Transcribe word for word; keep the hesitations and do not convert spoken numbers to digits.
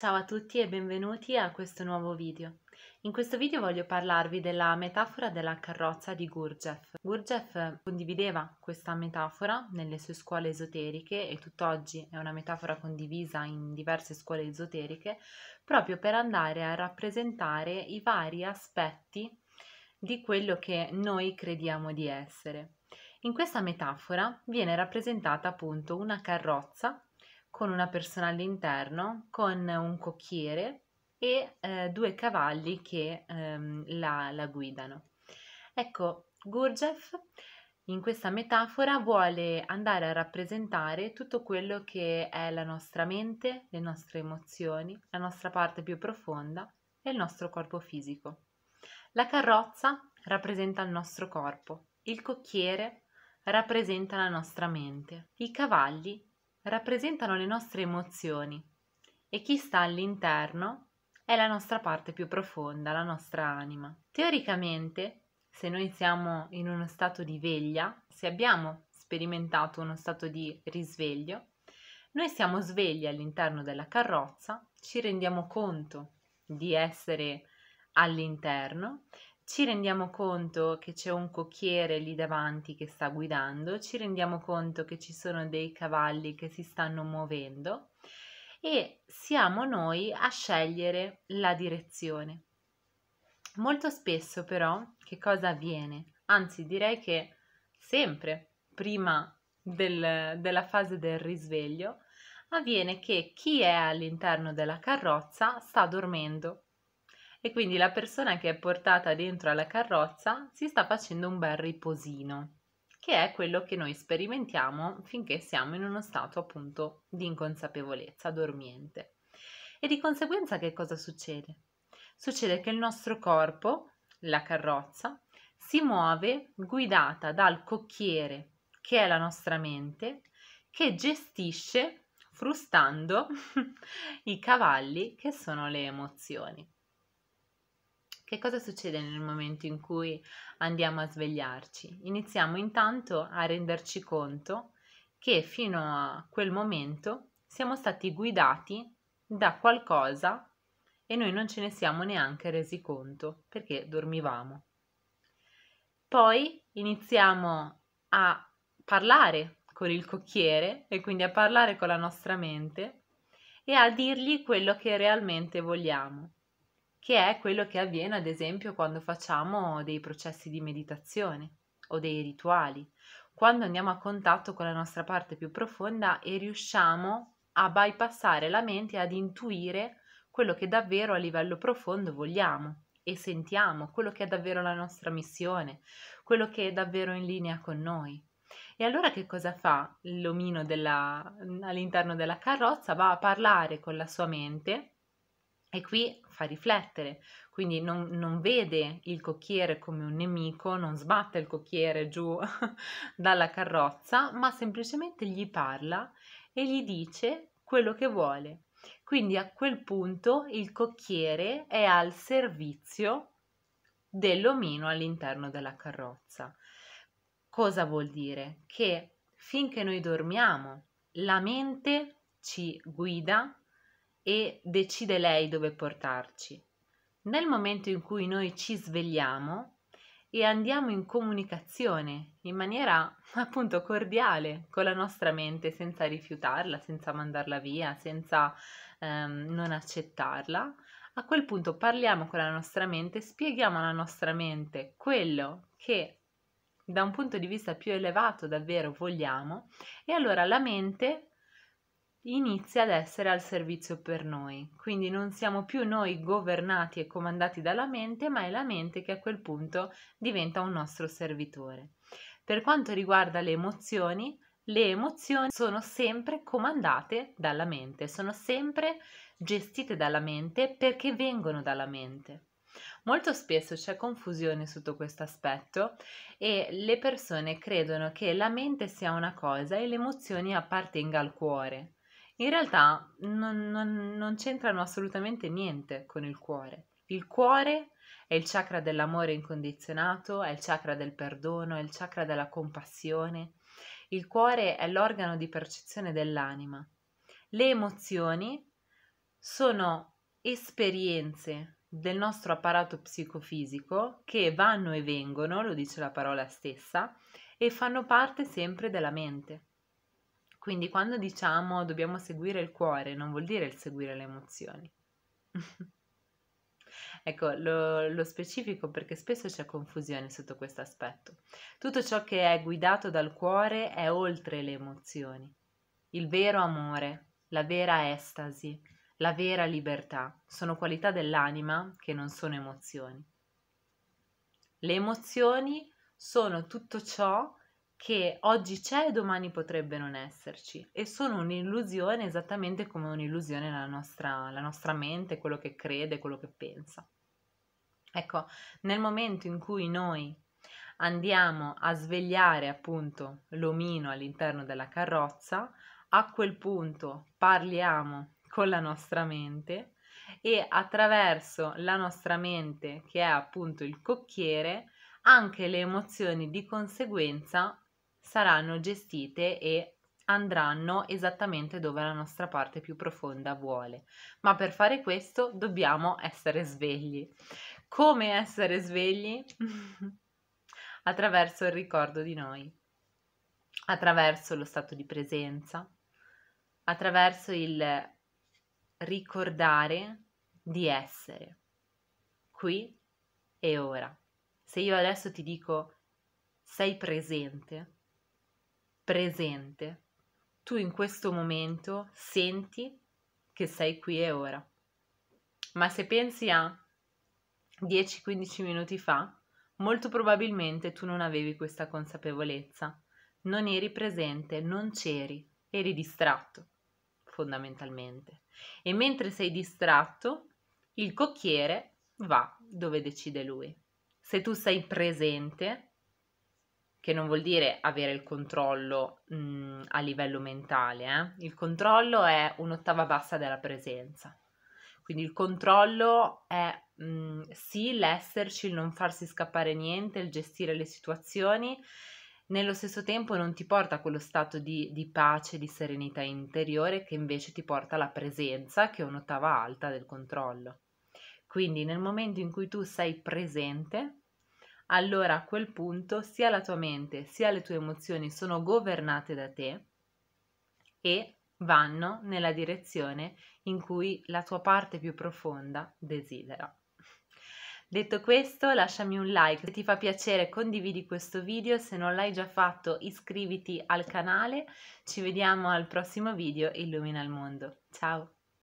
Ciao a tutti e benvenuti a questo nuovo video. In questo video voglio parlarvi della metafora della carrozza di Gurdjieff. Gurdjieff condivideva questa metafora nelle sue scuole esoteriche e tutt'oggi è una metafora condivisa in diverse scuole esoteriche proprio per andare a rappresentare i vari aspetti di quello che noi crediamo di essere. In questa metafora viene rappresentata appunto una carrozza con una persona all'interno, con un cocchiere e eh, due cavalli che ehm, la, la guidano. Ecco, Gurdjieff in questa metafora vuole andare a rappresentare tutto quello che è la nostra mente, le nostre emozioni, la nostra parte più profonda e il nostro corpo fisico. La carrozza rappresenta il nostro corpo, il cocchiere rappresenta la nostra mente, i cavalli rappresentano le nostre emozioni e chi sta all'interno è la nostra parte più profonda, la nostra anima. Teoricamente, se noi siamo in uno stato di veglia, se abbiamo sperimentato uno stato di risveglio, noi siamo svegli all'interno della carrozza, ci rendiamo conto di essere all'interno, ci rendiamo conto che c'è un cocchiere lì davanti che sta guidando, ci rendiamo conto che ci sono dei cavalli che si stanno muovendo e siamo noi a scegliere la direzione. Molto spesso però che cosa avviene? Anzi, direi che sempre prima del, della fase del risveglio avviene che chi è all'interno della carrozza sta dormendo. E quindi la persona che è portata dentro alla carrozza si sta facendo un bel riposino, che è quello che noi sperimentiamo finché siamo in uno stato appunto di inconsapevolezza, dormiente. E di conseguenza che cosa succede? Succede che il nostro corpo, la carrozza, si muove guidata dal cocchiere, che è la nostra mente, che gestisce frustando i cavalli che sono le emozioni. Che cosa succede nel momento in cui andiamo a svegliarci? Iniziamo intanto a renderci conto che fino a quel momento siamo stati guidati da qualcosa e noi non ce ne siamo neanche resi conto perché dormivamo. Poi iniziamo a parlare con il cocchiere e quindi a parlare con la nostra mente e a dirgli quello che realmente vogliamo, che è quello che avviene ad esempio quando facciamo dei processi di meditazione o dei rituali, quando andiamo a contatto con la nostra parte più profonda e riusciamo a bypassare la mente e ad intuire quello che davvero a livello profondo vogliamo e sentiamo, quello che è davvero la nostra missione, quello che è davvero in linea con noi. E allora che cosa fa l'omino della, all'interno della carrozza? Va a parlare con la sua mente. E qui fa riflettere, quindi non, non vede il cocchiere come un nemico, non sbatte il cocchiere giù dalla carrozza, ma semplicemente gli parla e gli dice quello che vuole. Quindi a quel punto il cocchiere è al servizio dell'omino all'interno della carrozza. Cosa vuol dire? Che finché noi dormiamo, la mente ci guida e decide lei dove portarci. Nel momento in cui noi ci svegliamo e andiamo in comunicazione in maniera appunto cordiale con la nostra mente, senza rifiutarla, senza mandarla via, senza ehm, non accettarla, a quel punto parliamo con la nostra mente, spieghiamo alla nostra mente quello che da un punto di vista più elevato davvero vogliamo e allora la mente inizia ad essere al servizio per noi, quindi non siamo più noi governati e comandati dalla mente, ma è la mente che a quel punto diventa un nostro servitore. Per quanto riguarda le emozioni, le emozioni sono sempre comandate dalla mente, sono sempre gestite dalla mente perché vengono dalla mente. Molto spesso c'è confusione sotto questo aspetto e le persone credono che la mente sia una cosa e le emozioni appartenga al cuore. In realtà non, non, non c'entrano assolutamente niente con il cuore. Il cuore è il chakra dell'amore incondizionato, è il chakra del perdono, è il chakra della compassione. Il cuore è l'organo di percezione dell'anima. Le emozioni sono esperienze del nostro apparato psicofisico che vanno e vengono, lo dice la parola stessa, e fanno parte sempre della mente. Quindi quando diciamo dobbiamo seguire il cuore, non vuol dire il seguire le emozioni. Ecco, lo, lo specifico perché spesso c'è confusione sotto questo aspetto. Tutto ciò che è guidato dal cuore è oltre le emozioni. Il vero amore, la vera estasi, la vera libertà sono qualità dell'anima che non sono emozioni. Le emozioni sono tutto ciò che oggi c'è e domani potrebbe non esserci, e sono un'illusione, esattamente come un'illusione la nostra, la nostra mente, quello che crede, quello che pensa. Ecco, nel momento in cui noi andiamo a svegliare appunto l'omino all'interno della carrozza, a quel punto parliamo con la nostra mente e attraverso la nostra mente, che è appunto il cocchiere, anche le emozioni di conseguenza saranno gestite e andranno esattamente dove la nostra parte più profonda vuole. Ma per fare questo dobbiamo essere svegli. Come essere svegli? Attraverso il ricordo di noi, attraverso lo stato di presenza, attraverso il ricordare di essere qui e ora. Se io adesso ti dico sei presente, presente, tu in questo momento senti che sei qui e ora. Ma se pensi a dieci quindici minuti fa, molto probabilmente tu non avevi questa consapevolezza, non eri presente, non c'eri, eri distratto fondamentalmente. E mentre sei distratto, il cocchiere va dove decide lui. Se tu sei presente, che non vuol dire avere il controllo mh, a livello mentale, eh? Il controllo è un'ottava bassa della presenza, quindi il controllo è mh, sì l'esserci, il non farsi scappare niente, il gestire le situazioni, nello stesso tempo non ti porta a quello stato di, di pace, di serenità interiore che invece ti porta alla presenza, che è un'ottava alta del controllo. Quindi nel momento in cui tu sei presente, allora a quel punto sia la tua mente sia le tue emozioni sono governate da te e vanno nella direzione in cui la tua parte più profonda desidera. Detto questo, lasciami un like se ti fa piacere, condividi questo video, se non l'hai già fatto iscriviti al canale, ci vediamo al prossimo video. Illumina il mondo, ciao!